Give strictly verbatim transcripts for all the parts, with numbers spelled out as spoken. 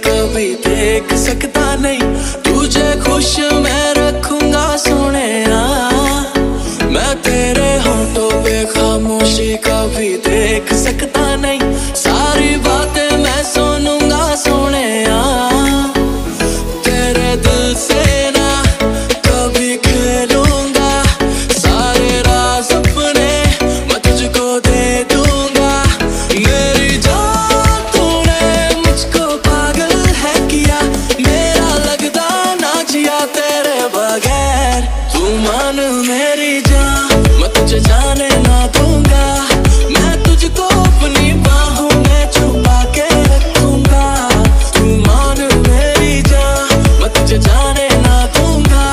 को भी देख सकता नहीं। तुझे खुश मैं रखूंगा सोने, मैं तेरे होठों पे खामोशी को भी देख सकता नहीं। सारी बातें मैं सुनूंगा सोने, तेरे दिल से ना कभी खेलूंगा। सारे राज अपने मैं तुझको दे दूंगा। मेरी जान तूने मुझको पागल है किया, मेरा लगदा ना जिया तेरे बगैर। तू मान मेरी जान, मैं तुझे जाने ना दूंगा। मैं तुझको अपनी बाहों में छुपा के रखूंगा। तू मान मेरी जान, मैं तुझे जाने ना दूंगा।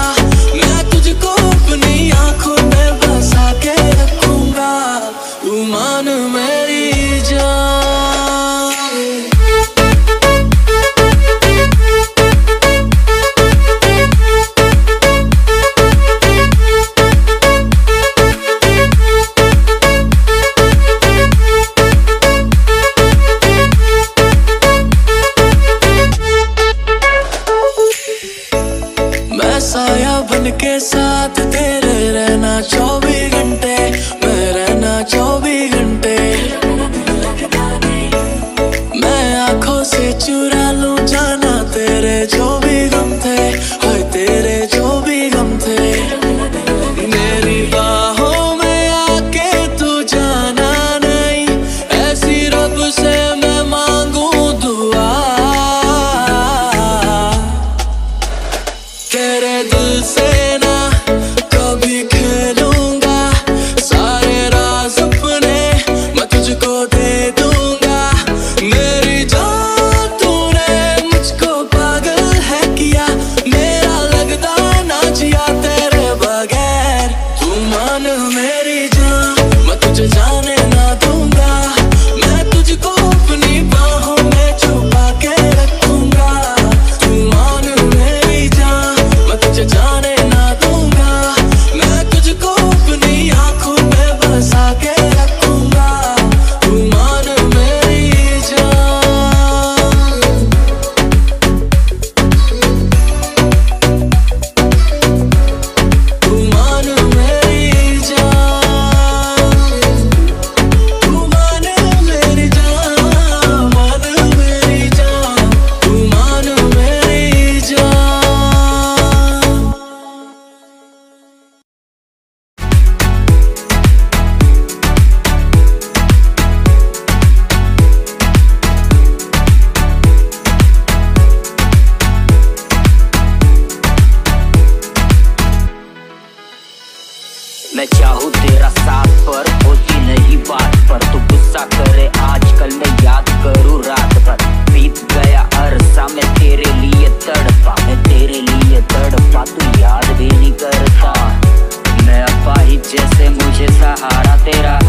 मैं तुझको अपनी आंखों में बसा के रखूंगा। तू मान मेरी जान। साया बनके साथ तेरे रहना चौबीस घंटे, मैं रहना चौबीस घंटे। मैं आंखों से चुरा लूं जाना तेरे जो भी गम थे, हाय तेरे जो भी गम थे। मेरी बाहों में आके तू जाना नहीं, ऐसी रब से मैं मांगू दुआ। तेरे दिल से ना कभी खेलूंगा। सारे राज अपने मैं तुझको दे दूंगा। मेरी जान तूने मुझको पागल है किया, मेरा लगदा ना जिया तेरे बगैर। तू मान मेरी जान, मैं तुझे जाने ना दूंगा। मैं तुझको अपनी बाहों में छुपा के रखूंगा। तू मान मेरी जान, मैं तुझे जाने ना दूंगा। मैं तुझको अपनी आंखों में बसा के रखूंगा। तू मान मेरी जान। तू मान मेरी जान। तू मान मेरी जान, मान मेरी जान। तू मान मेरी जान। मैं चाहूँ तेरा साथ पर होती नहीं बात पर, तू गुस्सा करे आजकल मैं याद करूँ रात भर। बीत गया अरसा मैं तेरे लिए तड़पा, मैं तेरे लिए तड़पा, तू याद भी नहीं करता। मैं अपाहिज जैसे मुझे सहारा तेरा